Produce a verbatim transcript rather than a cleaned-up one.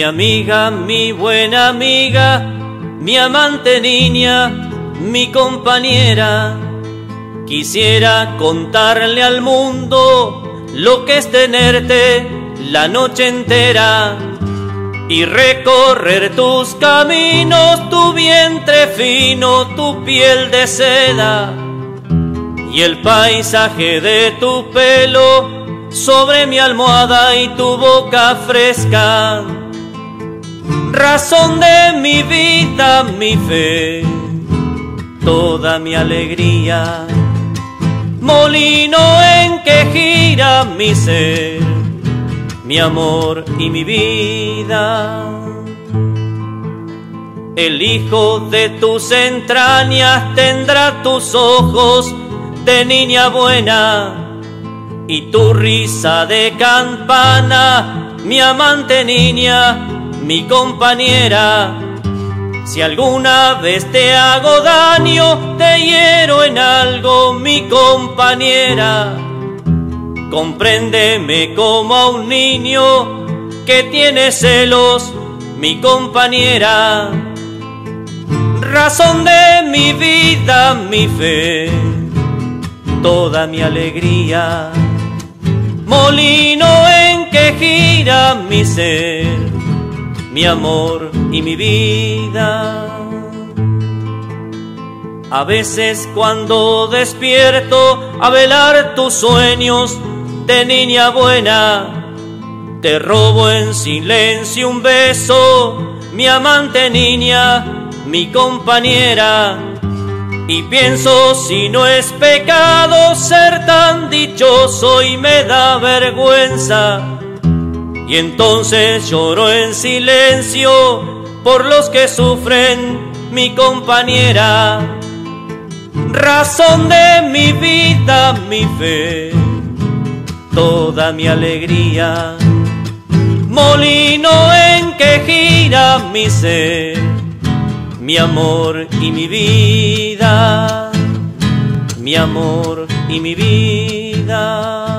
Mi amiga, mi buena amiga, mi amante niña, mi compañera. Quisiera contarle al mundo lo que es tenerte la noche entera y recorrer tus caminos, tu vientre fino, tu piel de seda y el paisaje de tu pelo sobre mi almohada y tu boca fresca. Razón de mi vida, mi fe, toda mi alegría. Molino en que gira mi ser, mi amor y mi vida. El hijo de tus entrañas tendrá tus ojos de niña buena y tu risa de campana, mi amante niña, mi compañera. Si alguna vez te hago daño, te hiero en algo, mi compañera, compréndeme como a un niño que tiene celos, mi compañera. Razón de mi vida, mi fe, toda mi alegría. Molino en que gira mi ser, mi amor y mi vida. A veces cuando despierto a velar tus sueños de niña buena, te robo en silencio un beso, mi amante niña, mi compañera, y pienso si no es pecado ser tan dichoso y me da vergüenza. Y entonces lloro en silencio por los que sufren, mi compañera. Razón de mi vida, mi fe, toda mi alegría. Molino en que gira mi ser, mi amor y mi vida. Mi amor y mi vida.